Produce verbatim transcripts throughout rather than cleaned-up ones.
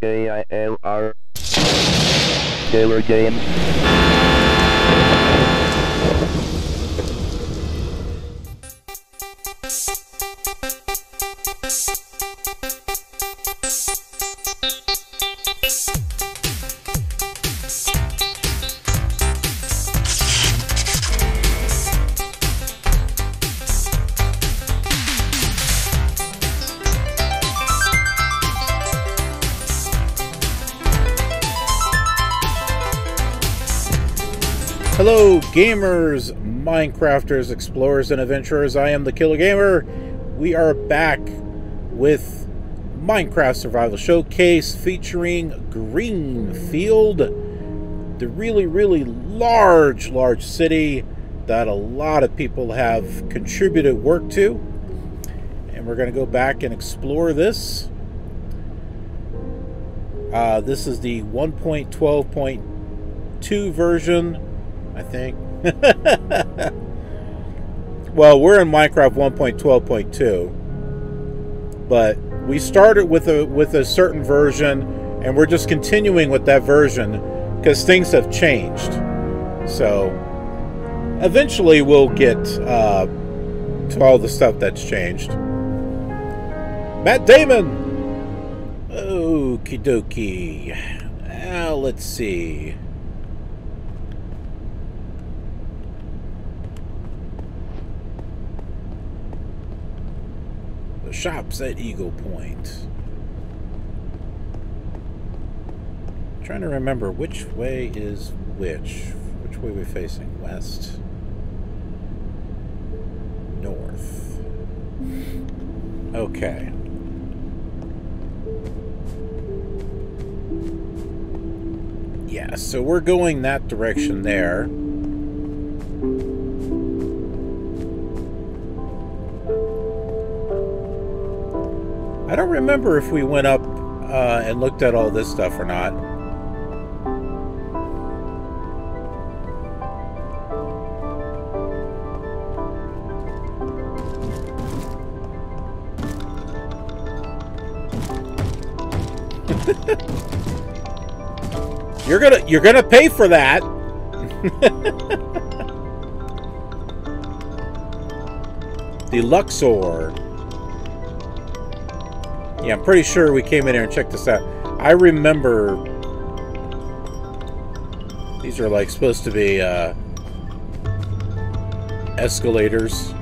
K I L R K I L R Games. Hello gamers, Minecrafters, explorers, and adventurers. I am the K I L R Gamer. We are back with Minecraft Survival Showcase featuring Greenfield, the really, really large, large city that a lot of people have contributed work to. And we're going to go back and explore this. Uh, this is the one point twelve point two version, I think. Well, we're in Minecraft one point twelve point two, but we started with a with a certain version, and we're just continuing with that version because things have changed. So eventually we'll get uh, to all the stuff that's changed. Matt Damon. Okie dokie. Uh, let's see. Shops at Eagle Point. I'm trying to remember which way is which. Which way we're facing? West. North. Okay. Yeah, so we're going that direction there. I don't remember if we went up uh, and looked at all this stuff or not. you're gonna, you're gonna pay for that. The Luxor. Yeah, I'm pretty sure we came in here and checked this out. I remember these are like supposed to be uh, escalators.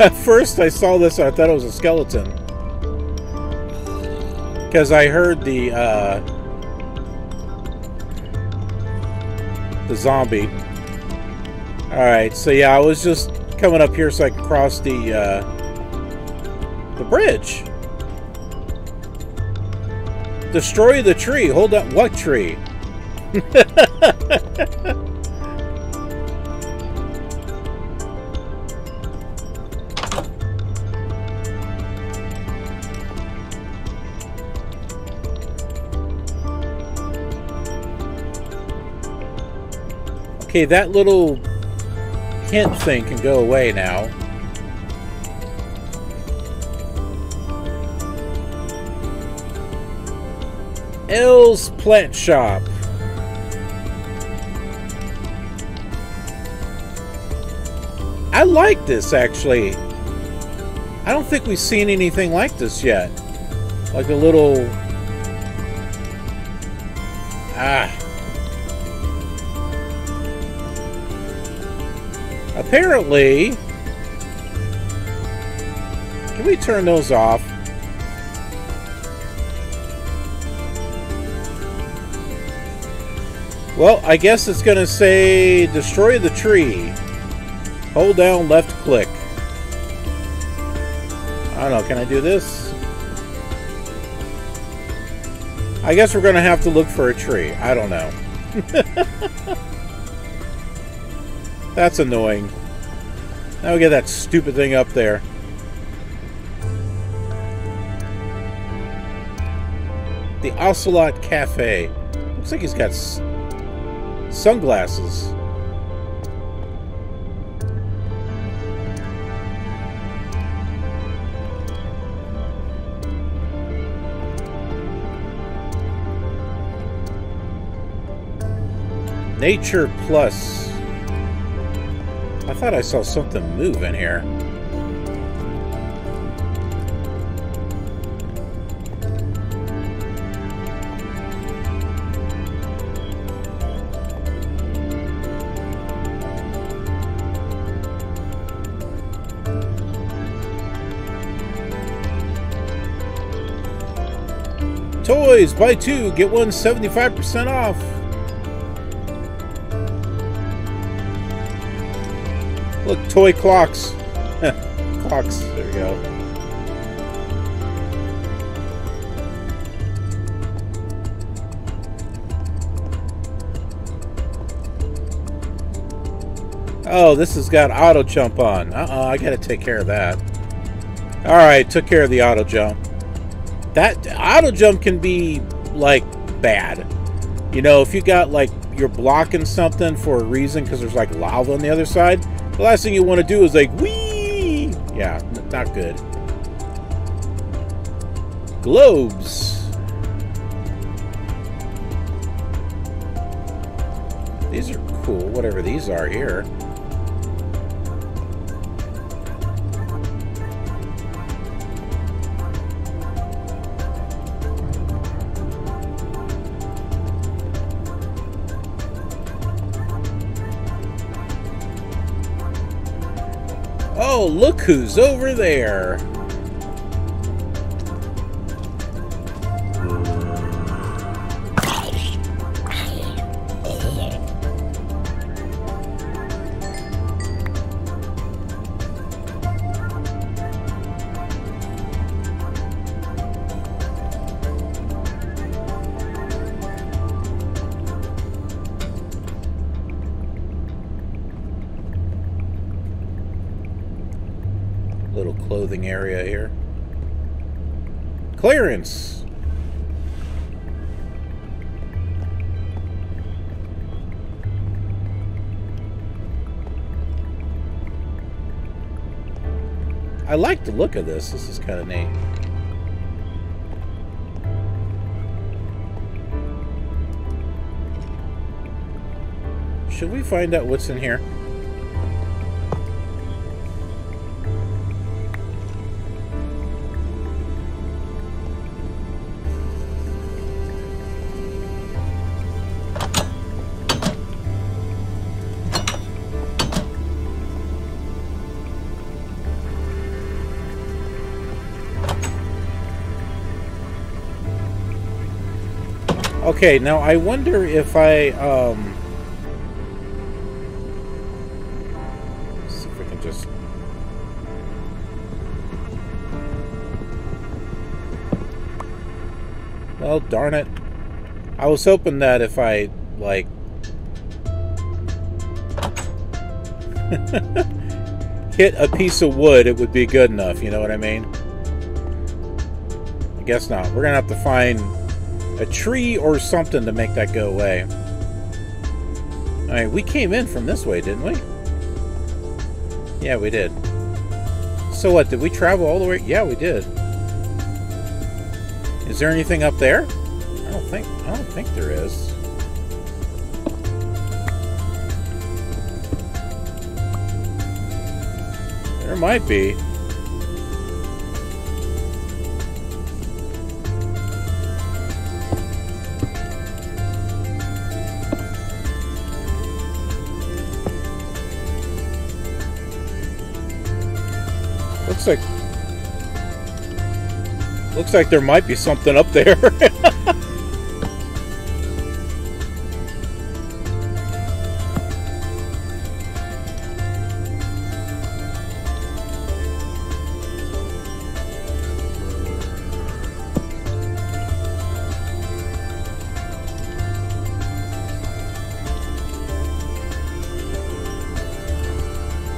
At first I saw this and I thought it was a skeleton, because I heard the uh, the zombie. Alright, so yeah, I was just coming up here so I can cross the uh, the bridge. Destroy the tree. Hold up, what tree? Okay, that little hint thing can go away now. Elle's Plant Shop. I like this, actually. I don't think we've seen anything like this yet. Like a little... Ah... Apparently, can we turn those off? Well, I guess it's going to say destroy the tree. Hold down left click. I don't know, can I do this? I guess we're going to have to look for a tree. I don't know. That's annoying. Now we get that stupid thing up there. The Ocelot Cafe. Looks like he's got s sunglasses. Nature Plus. I thought I saw something move in here. Toys, buy two, get one seventy-five percent off. Look, toy clocks. Clocks, there we go. Oh, this has got auto jump on. Uh-uh, I gotta take care of that. Alright, took care of the auto jump. That auto jump can be, like, bad. You know, if you got, like, you're blocking something for a reason because there's, like, lava on the other side, the last thing you want to do is, like, whee! Yeah, not good. Globes. These are cool, whatever these are here. Oh, look who's over there. Area here. Clearance. I like the look of this. This is kind of neat. Should we find out what's in here? Okay, now I wonder if I, um... let's see if we can just... well, darn it. I was hoping that if I, like... hit a piece of wood, it would be good enough, you know what I mean? I guess not. We're gonna have to find a tree or something to make that go away. Alright, we came in from this way, didn't we? Yeah, we did. So what, did we travel all the way? Yeah, we did. Is there anything up there? I don't think, I don't think there is. There might be. Looks like, looks like there might be something up there.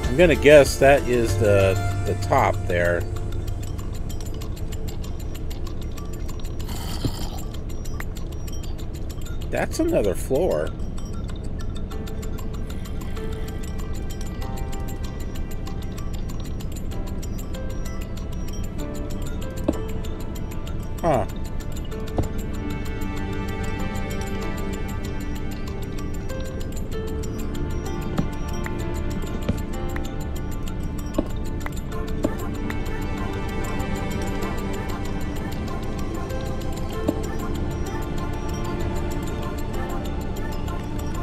I'm gonna guess that is the the top there. That's another floor.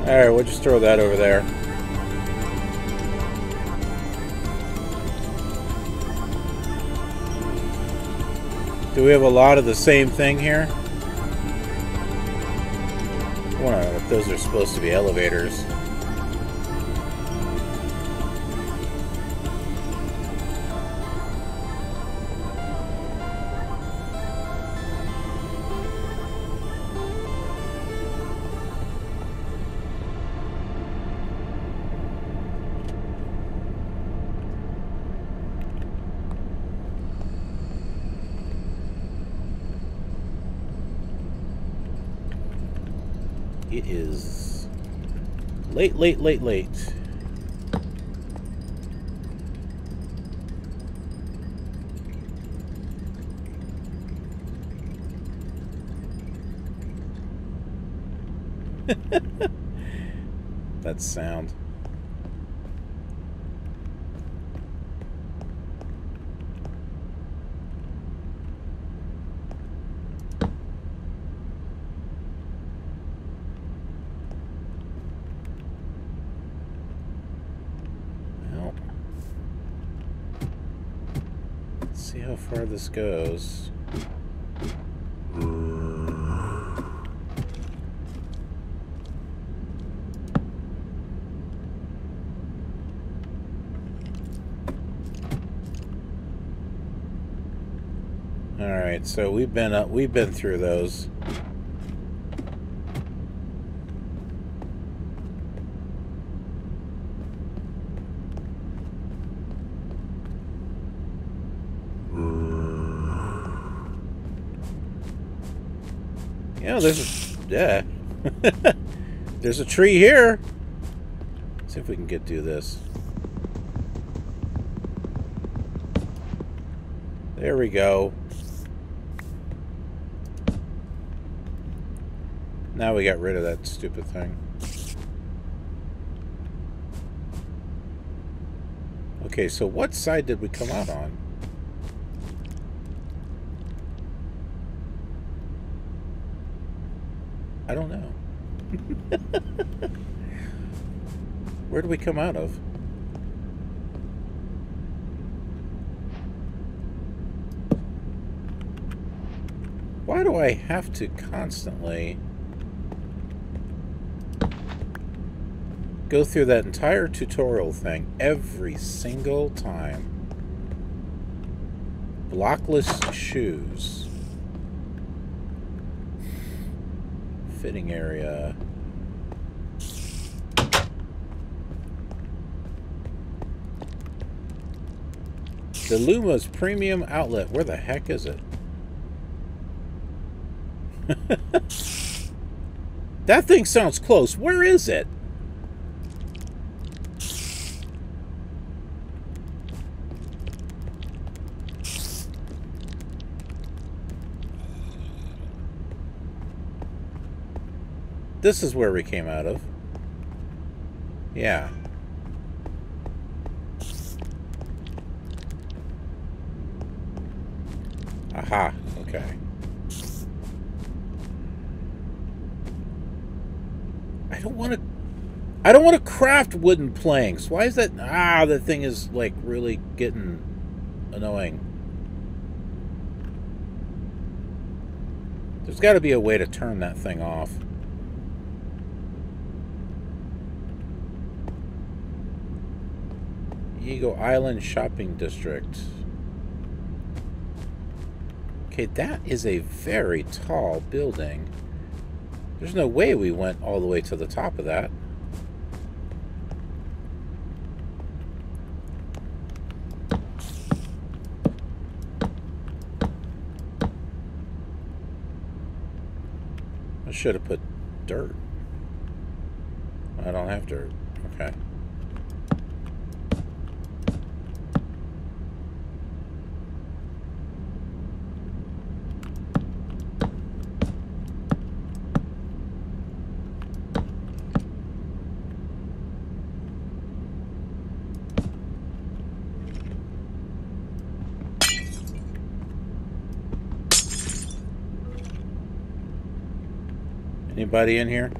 Alright, we'll just throw that over there. Do we have a lot of the same thing here? I wonder if those are supposed to be elevators. It is late, late, late, late. That sound. Where this goes. All right, so we've been up, we've been through those. There's a, yeah. There's a tree here. Let's see if we can get through this. There we go. Now we got rid of that stupid thing. Okay, so what side did we come out on? I don't know. Where do we come out of? Why do I have to constantly go through that entire tutorial thing every single time? Blockless shoes. Fitting area. The Luma's premium outlet. Where the heck is it? That thing sounds close. Where is it? This is where we came out of. Yeah. Aha, okay. I don't want to I don't want to craft wooden planks. Why is that? Ah, that thing is like really getting annoying. There's got to be a way to turn that thing off. Eagle Island Shopping District. Okay, that is a very tall building. There's no way we went all the way to the top of that. I should have put dirt. I don't have dirt. Okay. Anybody in here?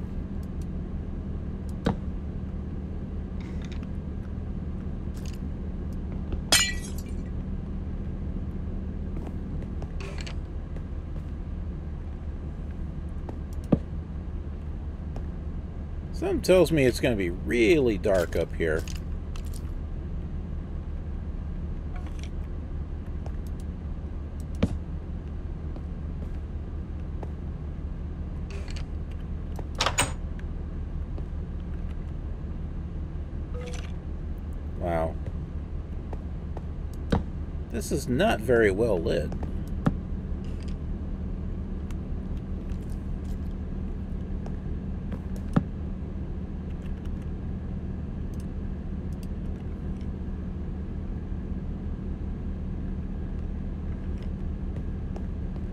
Something tells me it's going to be really dark up here. Wow. This is not very well lit.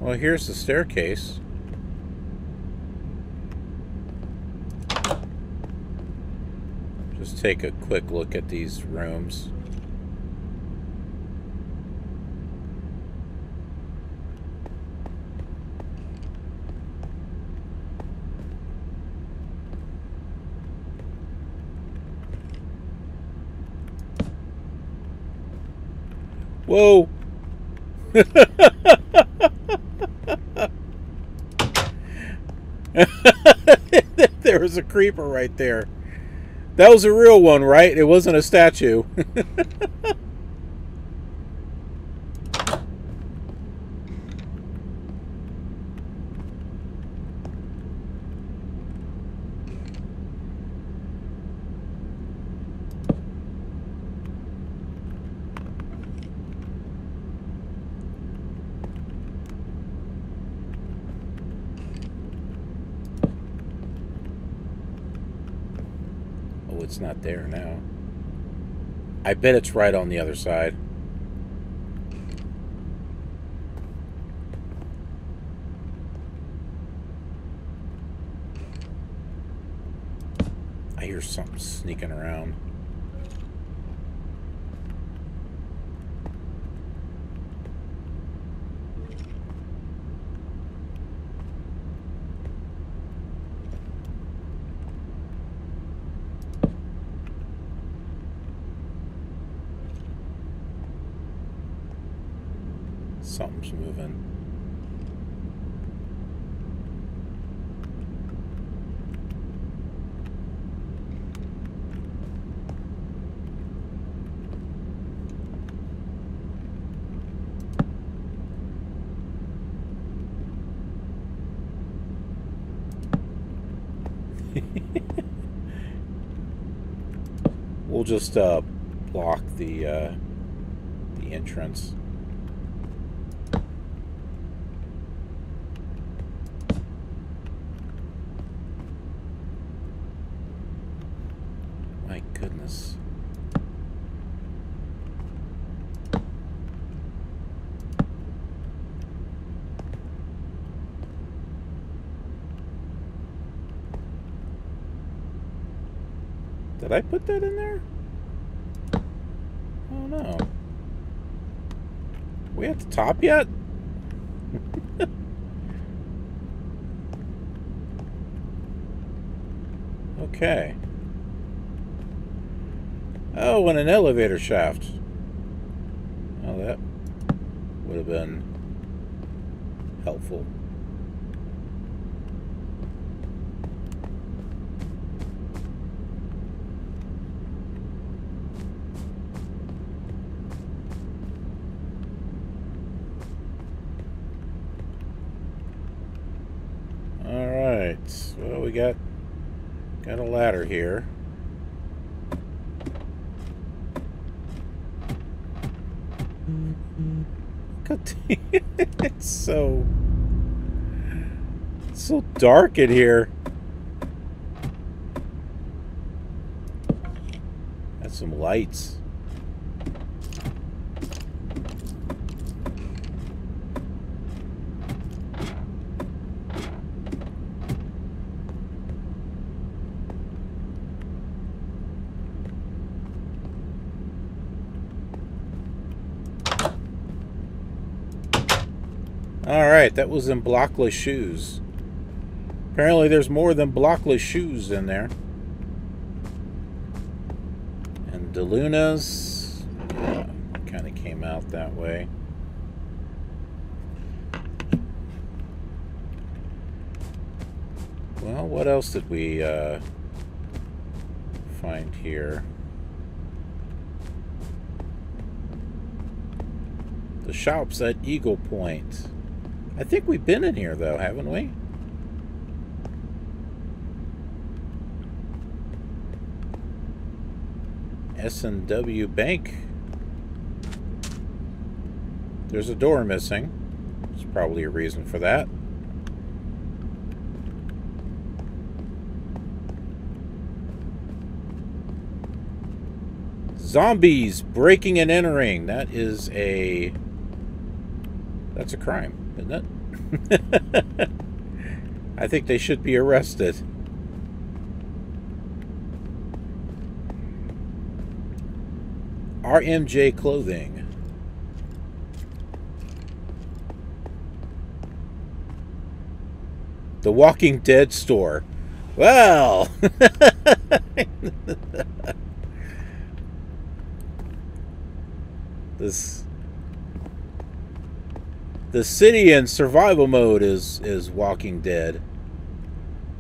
Well, here's the staircase. Just take a quick look at these rooms. Whoa! There was a creeper right there. That was a real one, right? It wasn't a statue. It's not there now. I bet it's right on the other side. I hear something sneaking around. Something's moving. We'll just uh, block the uh, the entrance. Did I put that in there? Oh no. We at the top yet? Okay. Oh, and an elevator shaft. Oh, that would have been helpful. Well, we got got a ladder here. It's so it's so dark in here. Got some lights. Alright, that was in Blockless Shoes. Apparently there's more than Blockless Shoes in there. And DeLuna's yeah, kind of came out that way. Well, what else did we uh, find here? The shops at Eagle Point. I think we've been in here, though, haven't we? S and W Bank. There's a door missing. There's probably a reason for that. Zombies breaking and entering. That is a... That's a crime, isn't it? I think they should be arrested. R M J Clothing. The Walking Dead store. Well. This the city in survival mode is is Walking Dead.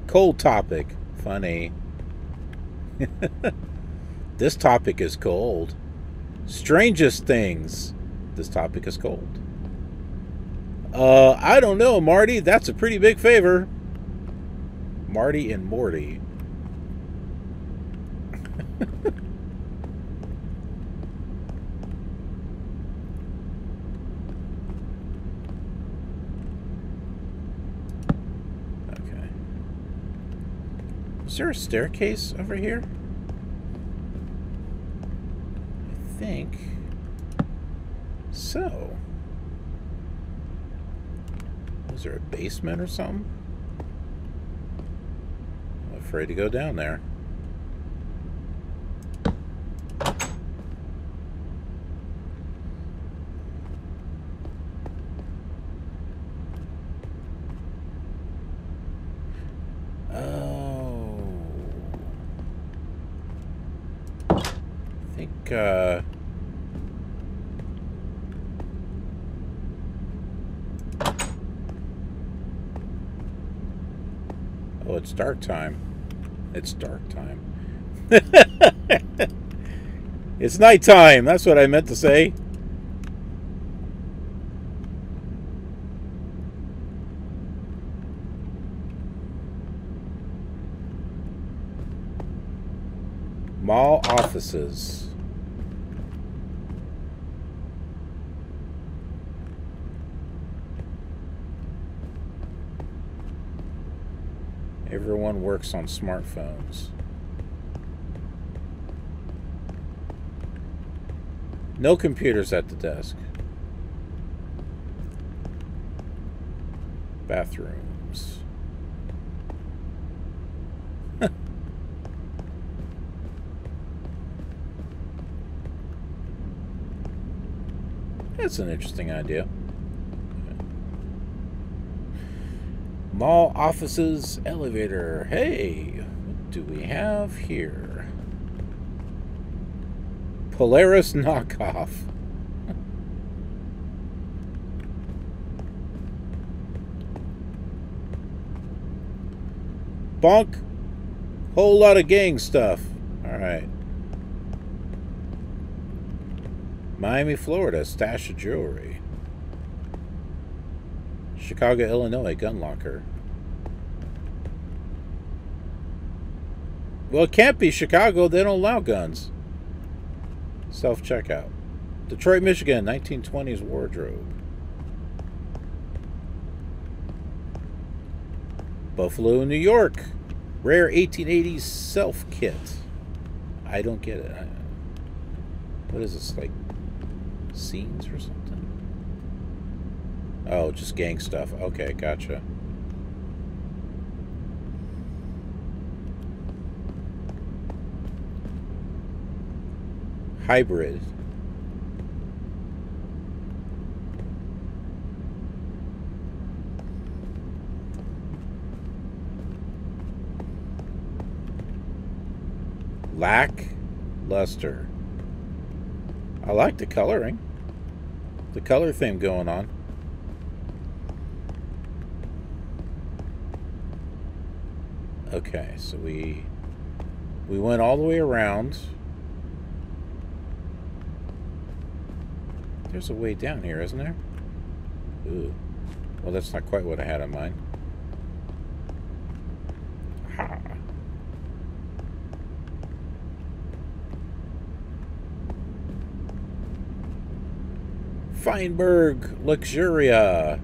Cold topic, funny. This topic is cold. Strangest things. This topic is cold. Uh, I don't know, Marty. That's a pretty big favor. Marty and Morty. Okay. Is there a staircase over here? I think so. Is there a basement or something? I'm afraid to go down there. Oh. I think, uh... Oh, it's dark time. It's dark time. It's nighttime. That's what I meant to say. Mall offices. Everyone works on smartphones. No computers at the desk. Bathrooms. That's an interesting idea. Mall offices, elevator. Hey, what do we have here? Polaris knockoff. Bonk. Whole lot of gang stuff. All right. Miami, Florida, stash of jewelry. Chicago, Illinois, gun locker. Well, it can't be Chicago. They don't allow guns. Self-checkout. Detroit, Michigan, nineteen twenties wardrobe. Buffalo, New York. Rare eighteen eighties self-kit. I don't get it. What is this, like, scenes or something? Oh, just gang stuff. Okay, gotcha. Hybrid. Lack luster. I like the coloring. The color theme going on. Okay, so we We went all the way around. There's a way down here, isn't there? Ooh. Well, that's not quite what I had in mind. Ha. Feinberg Luxuria.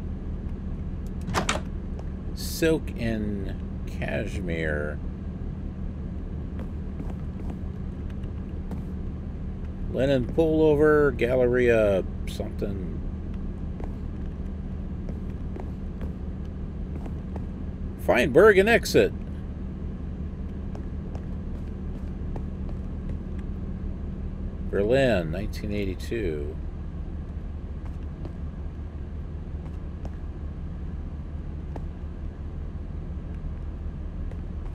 Silk and cashmere. Linen pullover, Galleria something. Feinberg and exit. Berlin, nineteen eighty-two.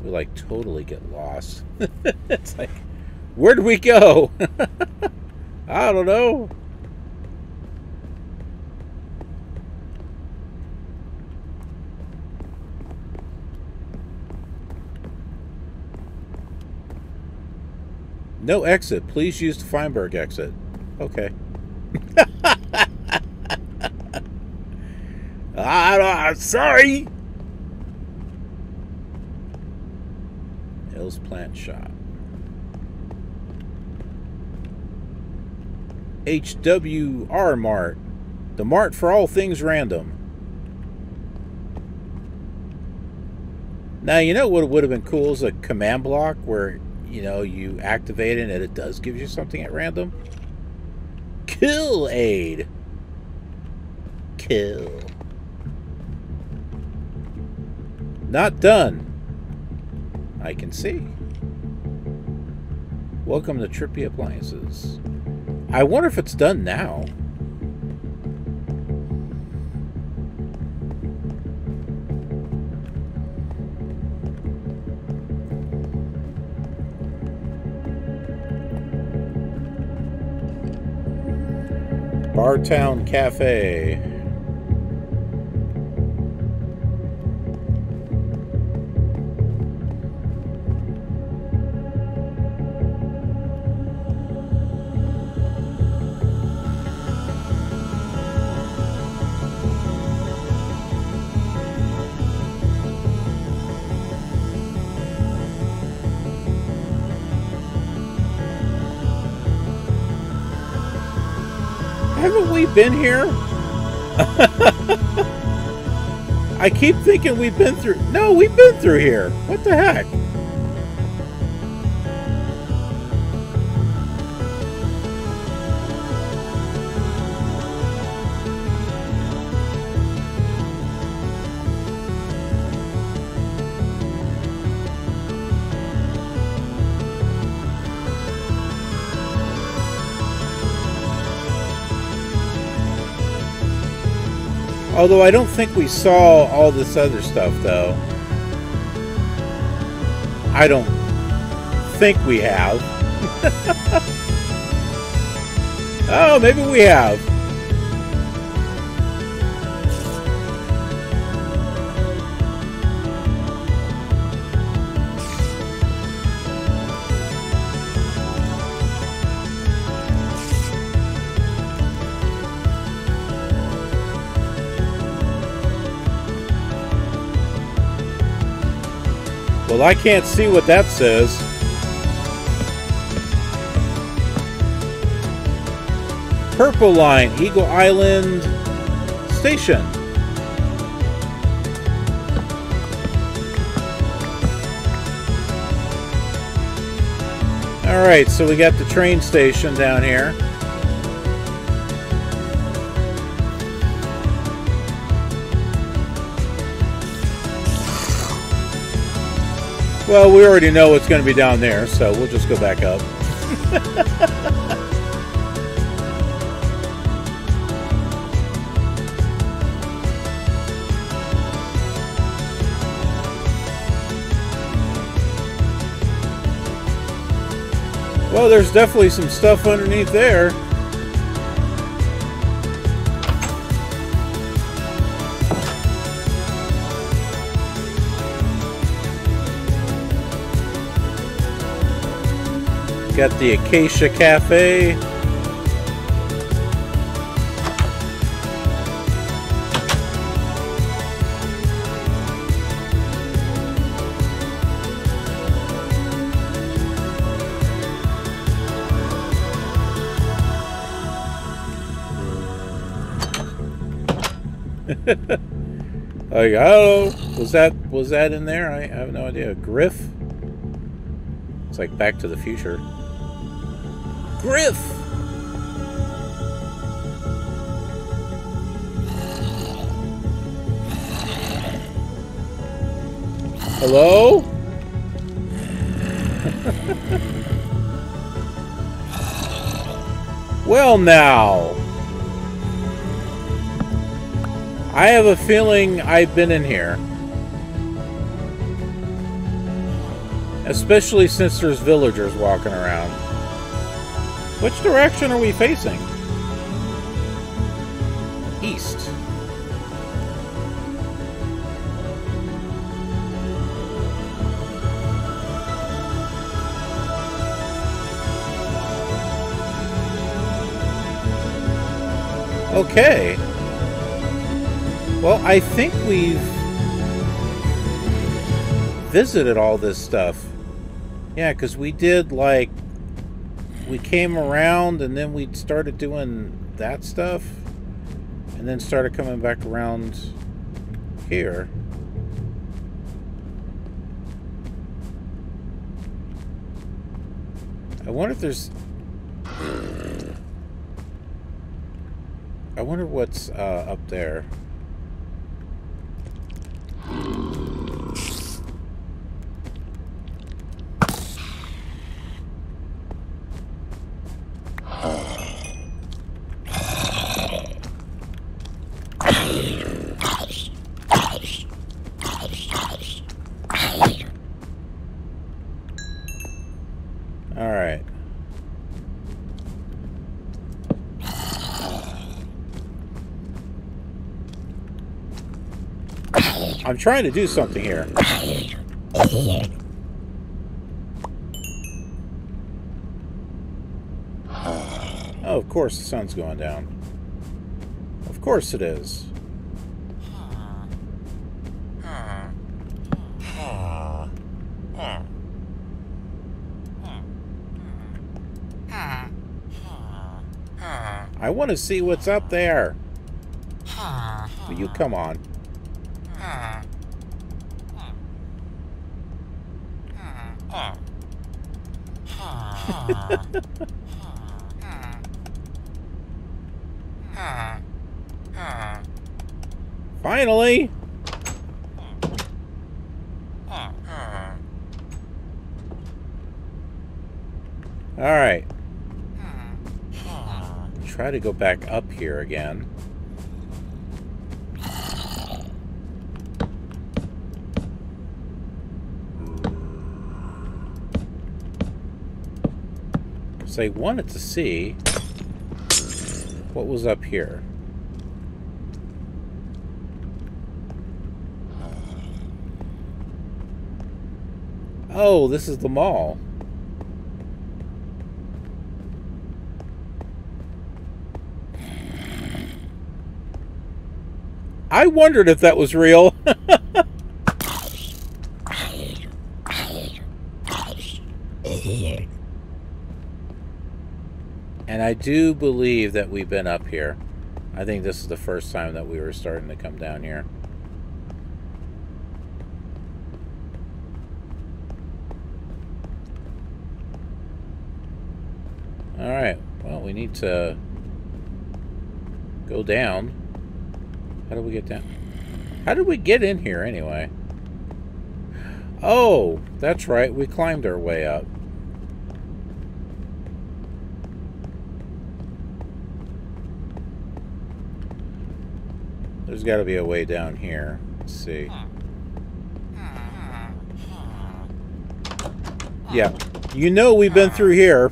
We like totally get lost. It's like, where do we go? I don't know. No exit. Please use the Feinberg exit. Okay. I don't, I'm sorry. Elle's Plant Shop. H W R Mart. The Mart for all things random. Now, you know what would have been cool is a command block where, you know, you activate it and it does give you something at random. Kill aid. Kill. Not done. I can see. Welcome to Trippy Appliances. I wonder if it's done now. Our Town Cafe. Been here? I keep thinking we've been through. No, we've been through here. What the heck? Although I don't think we saw all this other stuff, though. I don't think we have. Oh, maybe we have. Well, I can't see what that says. Purple Line, Eagle Island Station. All right, so we got the train station down here. Well, we already know what's going to be down there, so we'll just go back up. Well, there's definitely some stuff underneath there. Got the Acacia Cafe. Like, oh, was that was that in there? I, I have no idea. Griff? It's like Back to the Future. Griff! Hello? Well, now. I have a feeling I've been in here. Especially since there's villagers walking around. Which direction are we facing? East. Okay. Well, I think we've visited all this stuff. Yeah, because we did, like, we came around and then we started doing that stuff. And then started coming back around here. I wonder if there's... I wonder what's uh, up there. I'm trying to do something here. Oh, of course the sun's going down. Of course it is. I want to see what's up there. Will you come on? Finally. All right. Try to go back up here again. I wanted to see what was up here. Oh, this is the mall. I wondered if that was real. And I do believe that we've been up here. I think this is the first time that we were starting to come down here. Alright, well, we need to go down. How do we get down? How did we get in here anyway? Oh, that's right, we climbed our way up. There's got to be a way down here. Let's see. Yeah. You know we've been through here.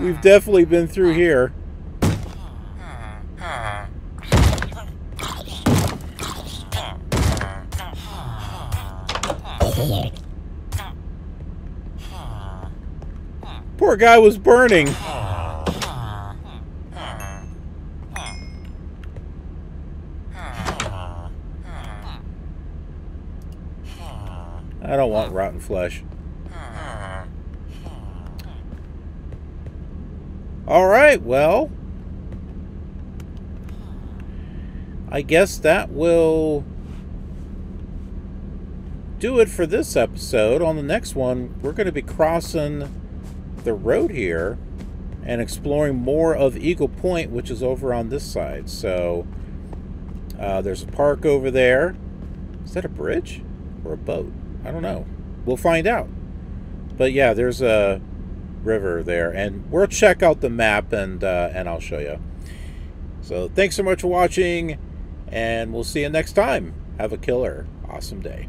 We've definitely been through here. Poor guy was burning. I don't want rotten flesh. All right, well, I guess that will do it for this episode. On the next one, we're going to be crossing the road here and exploring more of Eagle Point, which is over on this side. So uh, there's a park over there. Is that a bridge or a boat? I don't know. We'll find out. But yeah, there's a river there, and we'll check out the map, and uh, and I'll show you. So thanks so much for watching, and we'll see you next time. Have a killer awesome day.